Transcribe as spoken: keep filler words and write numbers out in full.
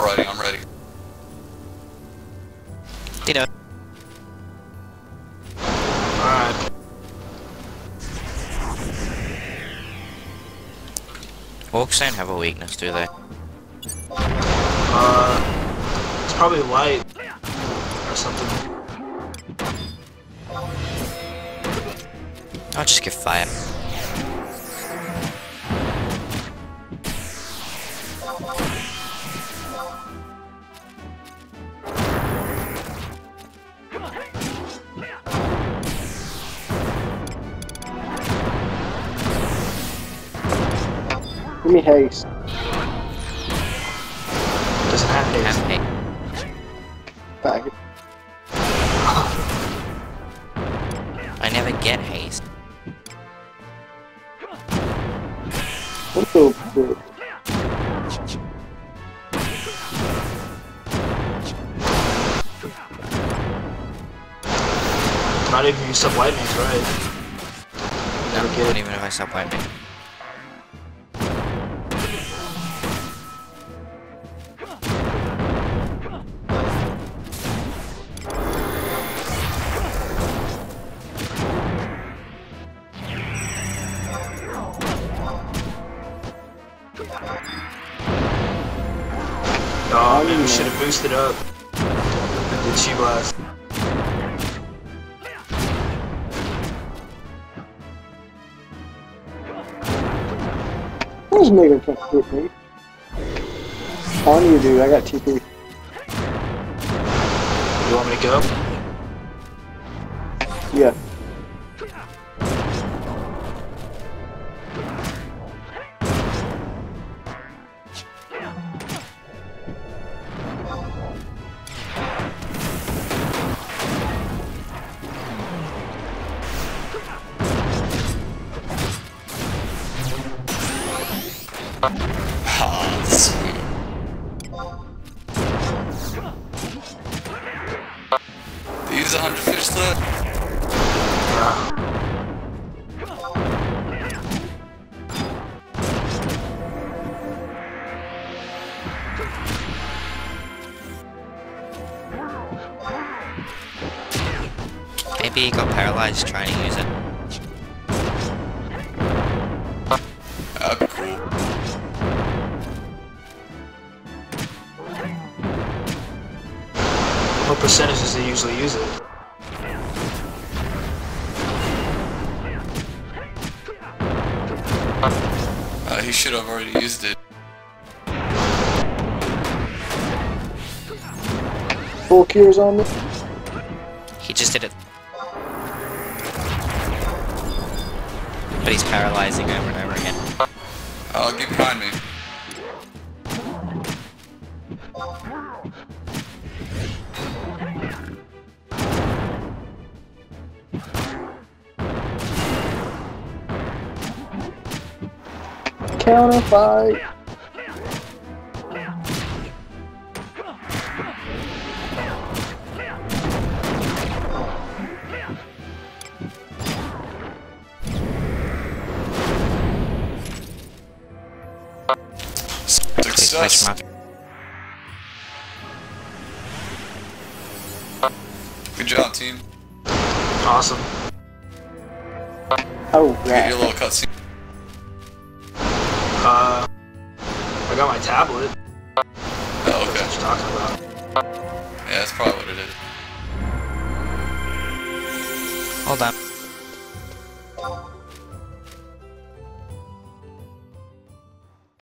Alrighty, I'm ready. Dino. Alright. Orcs don't have a weakness, do they? Uh, it's probably light or something. I'll just give fire. Give me haste. Doesn't have haste. Faggot. I never get haste. What the fuck? Not even if you sub-white me, right? No, okay. Not even if I sub-white me. Oh, maybe we should have boosted up the Chi Blast. Where's nigga trying to hit me? On you, dude, I got T P. You want me to go? Yeah. Ah, this is weird. Do you use a hundred fish sled? Yeah. Maybe he got paralyzed trying to use it. What percentages they usually use it? Uh, he should have already used it. Full cures on me. He just did it. But he's paralyzing over and over again. Oh, get behind me. Counter fight. Success. Good job, team. Awesome. Oh, yeah. Get your little cutscene. Uh, I got my tablet. Oh, okay. That's what you're talking about. Yeah, that's probably what it is. Hold on.